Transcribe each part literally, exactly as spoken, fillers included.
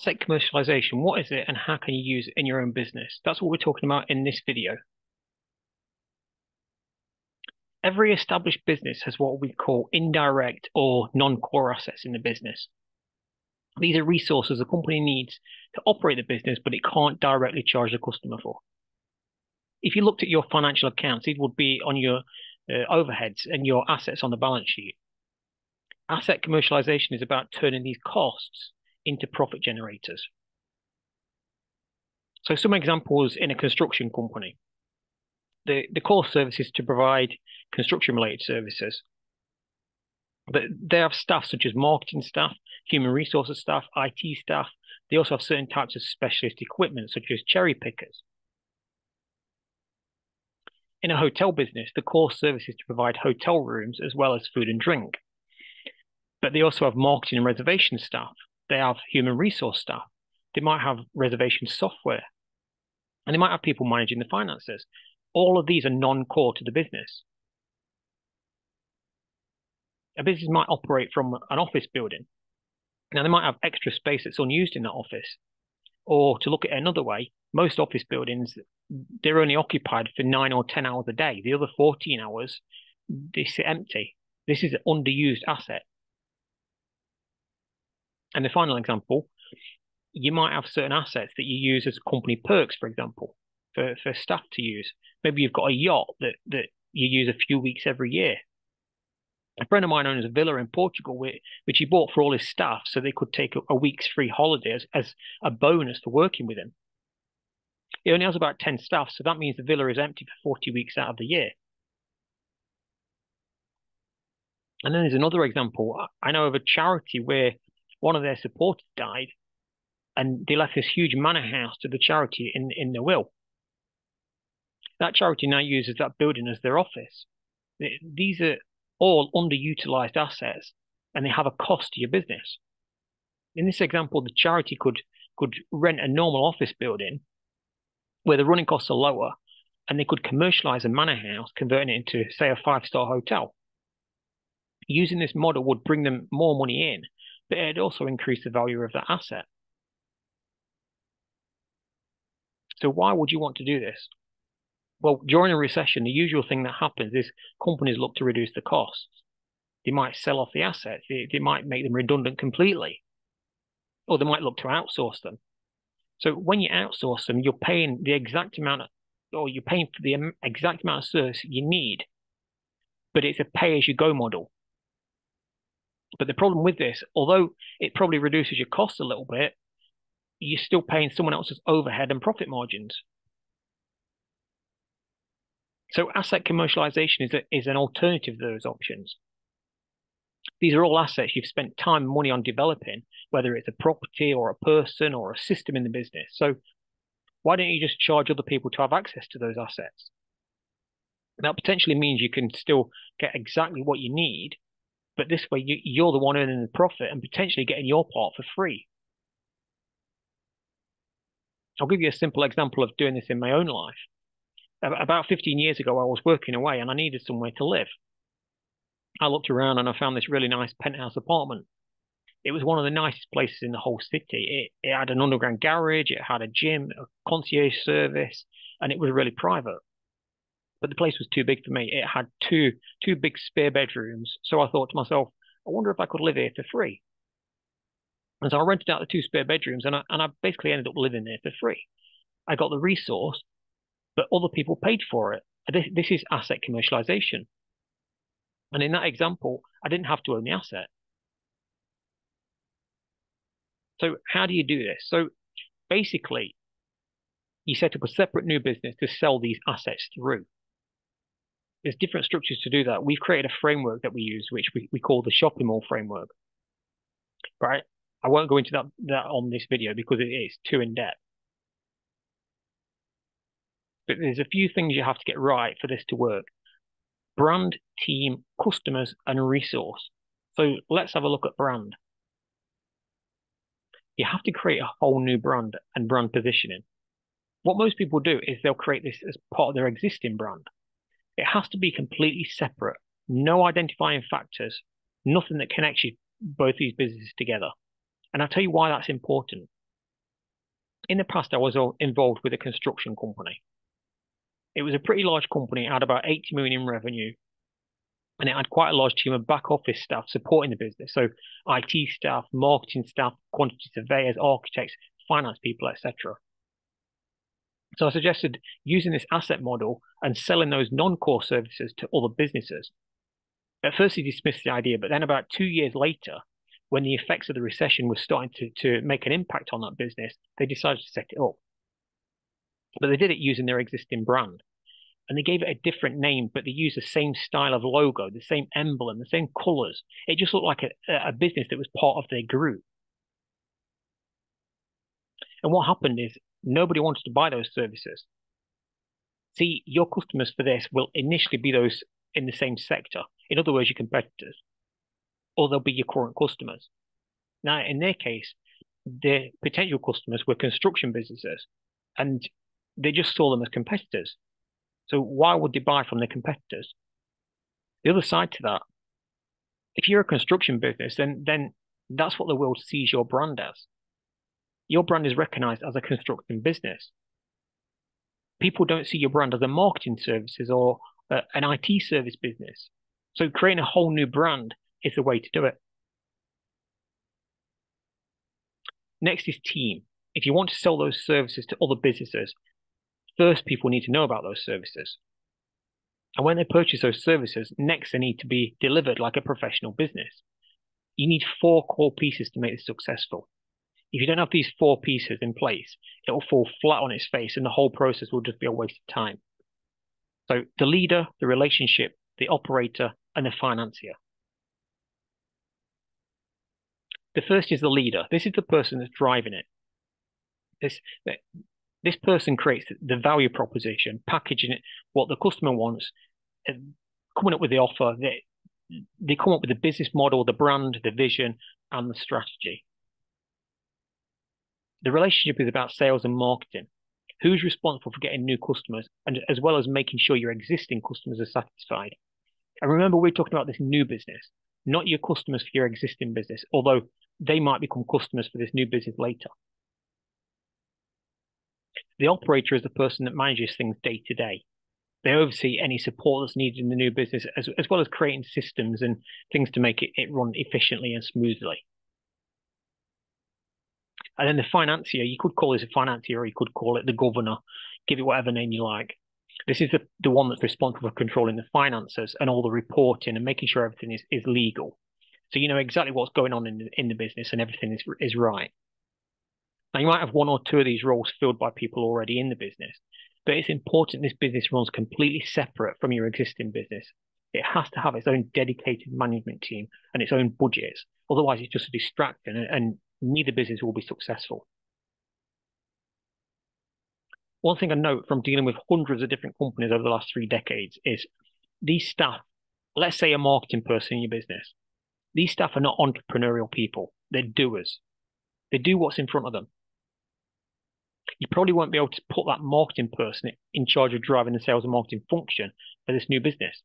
say commercialization, what is it and how can you use it in your own business? That's what we're talking about in this video. Every established business has what we call indirect or non-core assets in the business. These are resources the company needs to operate the business, but it can't directly charge the customer for. If you looked at your financial accounts, these would be on your uh, overheads and your assets on the balance sheet. Asset commercialization is about turning these costs into profit generators. So some examples in a construction company. The, the core service is to provide construction-related services. But they have staff such as marketing staff, human resources staff, I T staff. They also have certain types of specialist equipment, such as cherry pickers. In a hotel business, the core service is to provide hotel rooms as well as food and drink. But they also have marketing and reservation staff. They have human resource staff. They might have reservation software. And they might have people managing the finances. All of these are non-core to the business. A business might operate from an office building. Now, they might have extra space that's unused in that office. Or to look at it another way, most office buildings, they're only occupied for nine or ten hours a day. The other fourteen hours, they sit empty. This is an underused asset. And the final example, you might have certain assets that you use as company perks, for example, for, for staff to use. Maybe you've got a yacht that, that you use a few weeks every year. A friend of mine owns a villa in Portugal, which he bought for all his staff so they could take a week's free holiday as, as a bonus for working with him. He only has about ten staff, so that means the villa is empty for forty weeks out of the year. And then there's another example. I know of a charity where one of their supporters died, and they left this huge manor house to the charity in, in the will. That charity now uses that building as their office. These are all underutilized assets, and they have a cost to your business. In this example, the charity could, could rent a normal office building where the running costs are lower, and they could commercialize a manor house, converting it into, say, a five-star hotel. Using this model would bring them more money in, but it also increased the value of that asset. So why would you want to do this? Well, during a recession, the usual thing that happens is companies look to reduce the costs. They might sell off the assets. They, they might make them redundant completely, or they might look to outsource them. So when you outsource them, you're paying the exact amount, of, or you're paying for the exact amount of service you need, but it's a pay-as-you-go model. But the problem with this, although it probably reduces your costs a little bit, you're still paying someone else's overhead and profit margins. So asset commercialization is, a, is an alternative to those options. These are all assets you've spent time and money on developing, whether it's a property or a person or a system in the business. So why don't you just charge other people to have access to those assets? That potentially means you can still get exactly what you need, but this way you, you're the one earning the profit and potentially getting your part for free. I'll give you a simple example of doing this in my own life. About fifteen years ago, I was working away and I needed somewhere to live. I looked around and I found this really nice penthouse apartment. It was one of the nicest places in the whole city. It, it had an underground garage, it had a gym, a concierge service, and it was really private. But the place was too big for me. It had two, two big spare bedrooms. So I thought to myself, I wonder if I could live here for free. And so I rented out the two spare bedrooms and I, and I basically ended up living there for free. I got the resource, but other people paid for it. This, this is asset commercialization. And in that example, I didn't have to own the asset. So how do you do this? So basically, you set up a separate new business to sell these assets through. There's different structures to do that. We've created a framework that we use, which we, we call the shopping mall framework. Right? I won't go into that, that on this video because it is too in-depth. But there's a few things you have to get right for this to work. Brand, team, customers, and resource. So let's have a look at brand. You have to create a whole new brand and brand positioning. What most people do is they'll create this as part of their existing brand. It has to be completely separate. No identifying factors. Nothing that connects you, both these businesses together. And I'll tell you why that's important. In the past, I was involved with a construction company. It was a pretty large company. It had about eighty million in revenue, and it had quite a large team of back office staff supporting the business. So I T staff, marketing staff, quantity surveyors, architects, finance people, et cetera. So I suggested using this asset model and selling those non-core services to other businesses. At first, he dismissed the idea, but then about two years later, when the effects of the recession were starting to, to make an impact on that business, they decided to set it up. But they did it using their existing brand. And they gave it a different name, but they used the same style of logo, the same emblem, the same colors. It just looked like a, a business that was part of their group. And what happened is nobody wanted to buy those services. See, your customers for this will initially be those in the same sector. In other words, your competitors, or they'll be your current customers. Now, in their case, their potential customers were construction businesses, and they just saw them as competitors. So why would they buy from their competitors? The other side to that, if you're a construction business, then, then that's what the world sees your brand as. Your brand is recognized as a construction business. People don't see your brand as a marketing services or uh, an I T service business. So creating a whole new brand is the way to do it. Next is team. If you want to sell those services to other businesses, first people need to know about those services. And when they purchase those services, next they need to be delivered like a professional business. You need four core pieces to make this successful. If you don't have these four pieces in place, it will fall flat on its face and the whole process will just be a waste of time. So the leader, the relationship, the operator, and the financier. The first is the leader. This is the person that's driving it. This, this person creates the value proposition, packaging it, what the customer wants, coming up with the offer. They, they come up with the business model, the brand, the vision, and the strategy. The relationship is about sales and marketing. Who's responsible for getting new customers, and as well as making sure your existing customers are satisfied. And remember, we're talking about this new business, not your customers for your existing business, although they might become customers for this new business later. The operator is the person that manages things day to day. They oversee any support that's needed in the new business, as, as well as creating systems and things to make it, it run efficiently and smoothly. And then the financier, you could call this a financier, or you could call it the governor, give it whatever name you like. This is the, the one that's responsible for controlling the finances and all the reporting and making sure everything is, is legal. So you know exactly what's going on in the, in the business and everything is, is right. Now, you might have one or two of these roles filled by people already in the business, but it's important this business runs completely separate from your existing business. It has to have its own dedicated management team and its own budgets. Otherwise, it's just a distraction and, and neither business will be successful. One thing I note from dealing with hundreds of different companies over the last three decades is these staff, let's say a marketing person in your business, these staff are not entrepreneurial people. They're doers. They do what's in front of them. You probably won't be able to put that marketing person in charge of driving the sales and marketing function for this new business.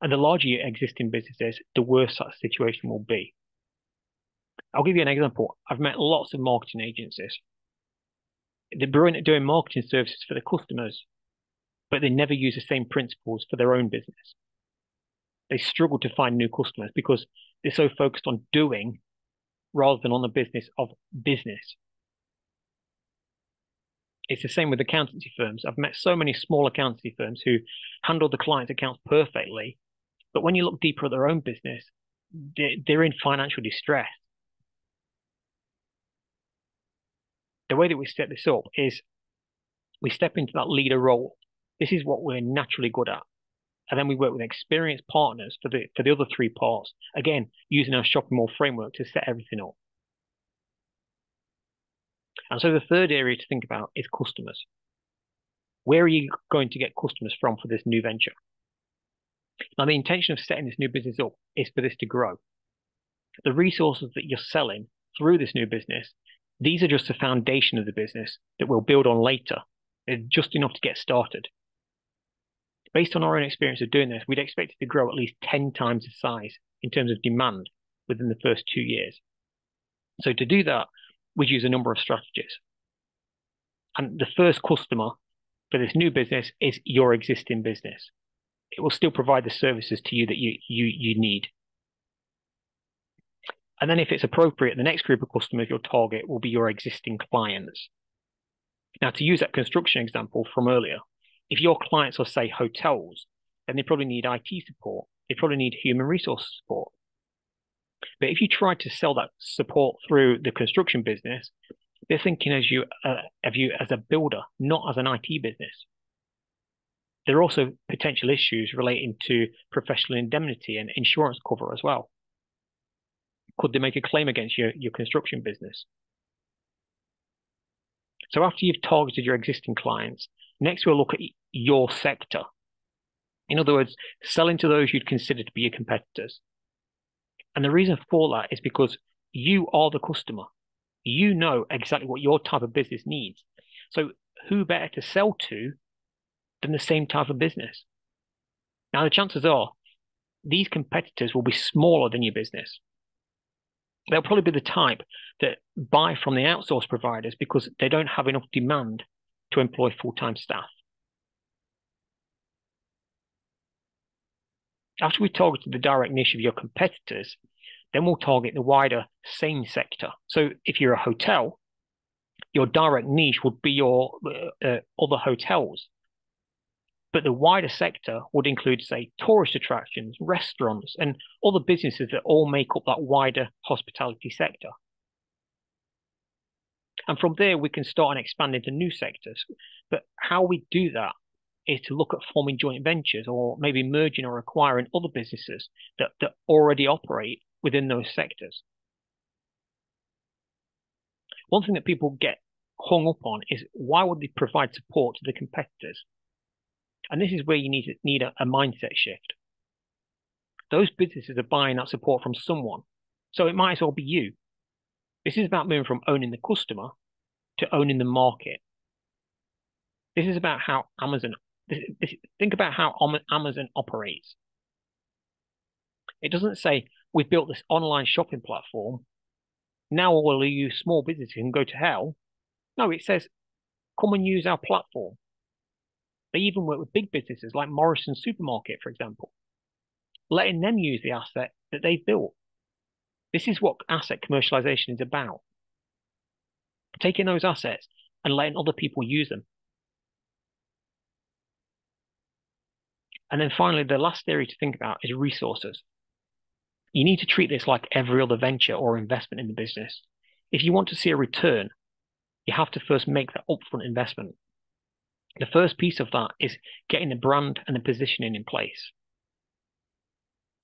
And the larger your existing business is, the worse that situation will be. I'll give you an example. I've met lots of marketing agencies. They're brilliant at doing marketing services for their customers, but they never use the same principles for their own business. They struggle to find new customers because they're so focused on doing rather than on the business of business. It's the same with accountancy firms. I've met so many small accountancy firms who handle the client's accounts perfectly, but when you look deeper at their own business, they're in financial distress. The way that we set this up is we step into that leader role. This is what we're naturally good at. And then we work with experienced partners for the, for the other three parts. Again, using our shopping mall framework to set everything up. And so the third area to think about is customers. Where are you going to get customers from for this new venture? Now, the intention of setting this new business up is for this to grow. The resources that you're selling through this new business, these are just the foundation of the business that we'll build on later. They're just enough to get started. Based on our own experience of doing this, we'd expect it to grow at least ten times the size in terms of demand within the first two years. So to do that, we'd use a number of strategies. And the first customer for this new business is your existing business. It will still provide the services to you that you you you need. And then if it's appropriate, the next group of customers you'll target will be your existing clients. Now, to use that construction example from earlier, if your clients are, say, hotels, then they probably need I T support. They probably need human resource support. But if you try to sell that support through the construction business, they're thinking as you, uh, of you as a builder, not as an I T business. There are also potential issues relating to professional indemnity and insurance cover as well. Could they make a claim against your, your construction business? So after you've targeted your existing clients, next we'll look at your sector. In other words, selling to those you'd consider to be your competitors. And the reason for that is because you are the customer. You know exactly what your type of business needs. So who better to sell to than the same type of business? Now, the chances are these competitors will be smaller than your business. They'll probably be the type that buy from the outsource providers because they don't have enough demand to employ full-time staff. After we targeted the direct niche of your competitors, then we'll target the wider same sector. So if you're a hotel, your direct niche would be your uh, other hotels. But the wider sector would include, say, tourist attractions, restaurants, and other businesses that all make up that wider hospitality sector. And from there, we can start and expand into new sectors. But how we do that is to look at forming joint ventures or maybe merging or acquiring other businesses that, that already operate within those sectors. One thing that people get hung up on is why would they provide support to the competitors? And this is where you need, need a, a mindset shift. Those businesses are buying that support from someone, so it might as well be you. This is about moving from owning the customer to owning the market. This is about how Amazon, this, this, think about how Amazon operates. It doesn't say, we've built this online shopping platform, now all you small businesses can go to hell. No, it says, come and use our platform. They even work with big businesses like Morrison Supermarket, for example, letting them use the asset that they've built. This is what asset commercialization is about. Taking those assets and letting other people use them. And then finally, the last theory to think about is resources. You need to treat this like every other venture or investment in the business. If you want to see a return, you have to first make that upfront investment. The first piece of that is getting the brand and the positioning in place.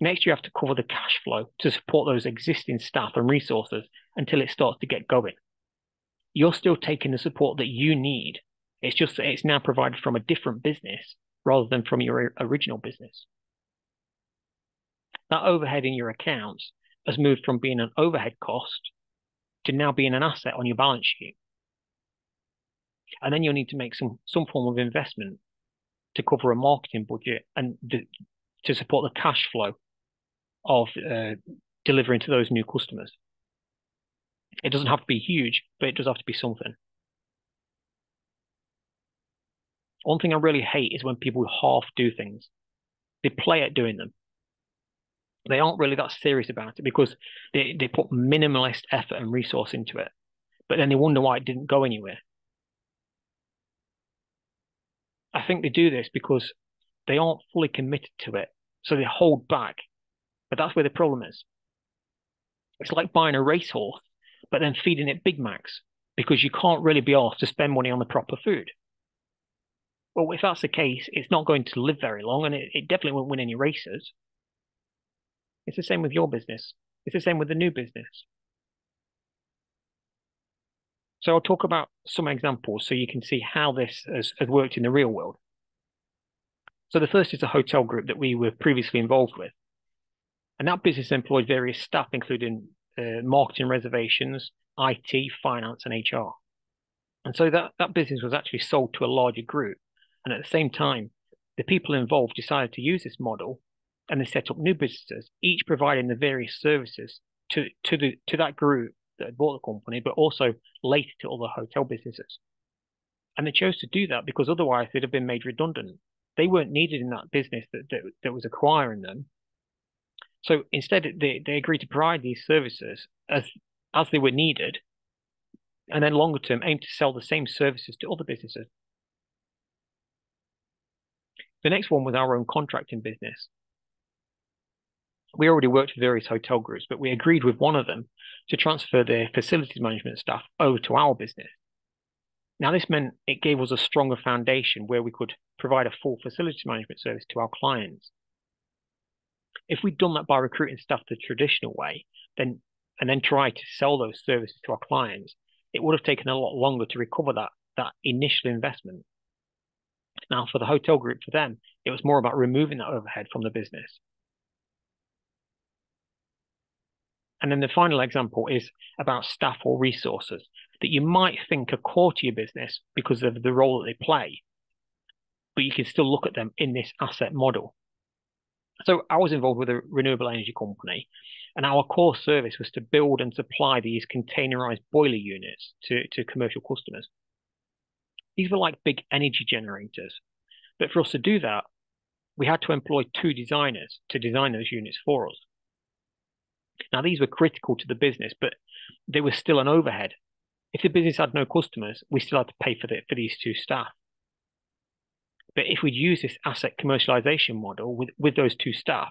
Next, you have to cover the cash flow to support those existing staff and resources until it starts to get going. You're still taking the support that you need. It's just that it's now provided from a different business rather than from your original business. That overhead in your accounts has moved from being an overhead cost to now being an asset on your balance sheet. And then you'll need to make some, some form of investment to cover a marketing budget and the, to support the cash flow of uh, delivering to those new customers. It doesn't have to be huge, but it does have to be something. One thing I really hate is when people half do things. They play at doing them. They aren't really that serious about it because they, they put minimalist effort and resource into it. But then they wonder why it didn't go anywhere. I think they do this because they aren't fully committed to it, so they hold back. But that's where the problem is. It's like buying a racehorse, but then feeding it Big Macs because you can't really be asked to spend money on the proper food. Well, if that's the case, it's not going to live very long, and it, it definitely won't win any races. It's the same with your business. It's the same with the new business. So I'll talk about some examples so you can see how this has, has worked in the real world. So the first is a hotel group that we were previously involved with. And that business employed various staff, including uh, marketing, reservations, I T, finance, and H R. And so that, that business was actually sold to a larger group. And at the same time, the people involved decided to use this model and they set up new businesses, each providing the various services to, to, the, to that group that had bought the company, but also later to other hotel businesses. And they chose to do that because otherwise they'd have been made redundant. They weren't needed in that business that, that, that was acquiring them. So instead, they, they agreed to provide these services as, as they were needed, and then longer term aim to sell the same services to other businesses. The next one was our own contracting business. We already worked with various hotel groups, but we agreed with one of them to transfer their facilities management staff over to our business. Now, this meant it gave us a stronger foundation where we could provide a full facilities management service to our clients. If we'd done that by recruiting staff the traditional way, then and then try to sell those services to our clients, it would have taken a lot longer to recover that, that initial investment. Now, for the hotel group, for them, it was more about removing that overhead from the business. And then the final example is about staff or resources that you might think are core to your business because of the role that they play, but you can still look at them in this asset model. So I was involved with a renewable energy company, and our core service was to build and supply these containerized boiler units to, to commercial customers. These were like big energy generators. But for us to do that, we had to employ two designers to design those units for us. Now, these were critical to the business, but they were still an overhead. If the business had no customers, we still had to pay for, the, for these two staff. But if we'd used this asset commercialization model with, with those two staff,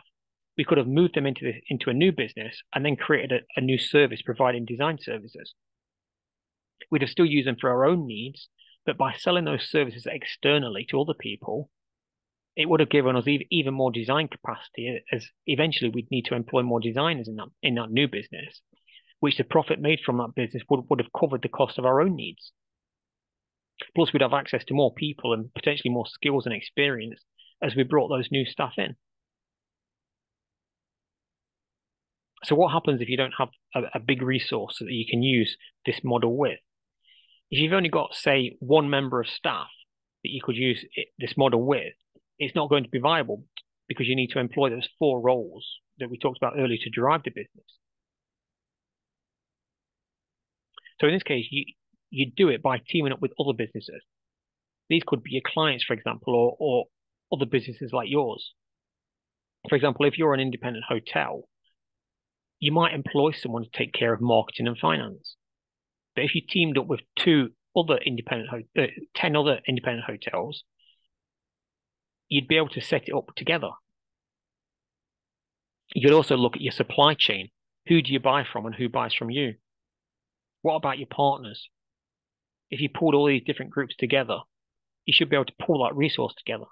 we could have moved them into, the, into a new business and then created a, a new service providing design services. We'd have still used them for our own needs, but by selling those services externally to other people, it would have given us even more design capacity, as eventually we'd need to employ more designers in that, in that new business, which the profit made from that business would, would have covered the cost of our own needs. Plus, we'd have access to more people and potentially more skills and experience as we brought those new staff in. So what happens if you don't have a, a big resource that you can use this model with? If you've only got, say, one member of staff that you could use it, this model with, it's not going to be viable because you need to employ those four roles that we talked about earlier to derive the business. So in this case, you, you do it by teaming up with other businesses. These could be your clients, for example, or, or other businesses like yours. For example, if you're an independent hotel, you might employ someone to take care of marketing and finance. But if you teamed up with two other independent, uh, ten other independent hotels, you'd be able to set it up together. You could also look at your supply chain. Who do you buy from and who buys from you? What about your partners? If you pulled all these different groups together, you should be able to pull that resource together.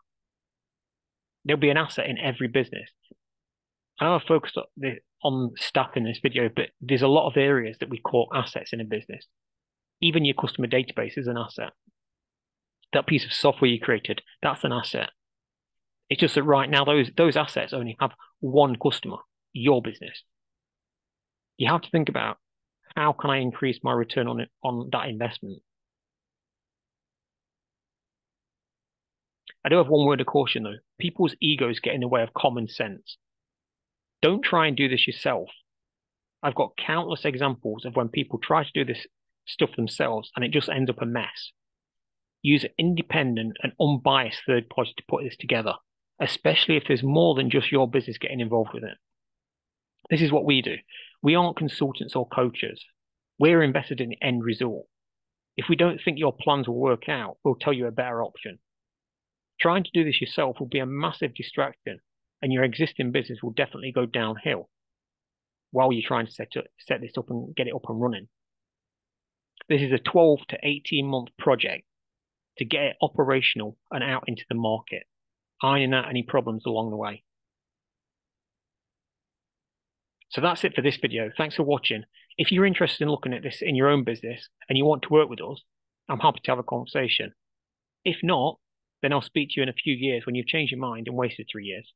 There'll be an asset in every business. I know I focused on staff in this video, but there's a lot of areas that we call assets in a business. Even your customer database is an asset. That piece of software you created, that's an asset. It's just that right now, those, those assets only have one customer, your business. You have to think about, how can I increase my return on, it, on that investment? I do have one word of caution, though. People's egos get in the way of common sense. Don't try and do this yourself. I've got countless examples of when people try to do this stuff themselves and it just ends up a mess. Use an independent and unbiased third party to put this together, especially if there's more than just your business getting involved with it. This is what we do. We aren't consultants or coaches. We're invested in the end result. If we don't think your plans will work out, we'll tell you a better option. Trying to do this yourself will be a massive distraction, and your existing business will definitely go downhill while you're trying to set, up, set this up and get it up and running. This is a twelve to eighteen month project to get it operational and out into the market, ironing out any problems along the way. So that's it for this video. Thanks for watching. If you're interested in looking at this in your own business and you want to work with us, I'm happy to have a conversation. If not, then I'll speak to you in a few years when you've changed your mind and wasted three years.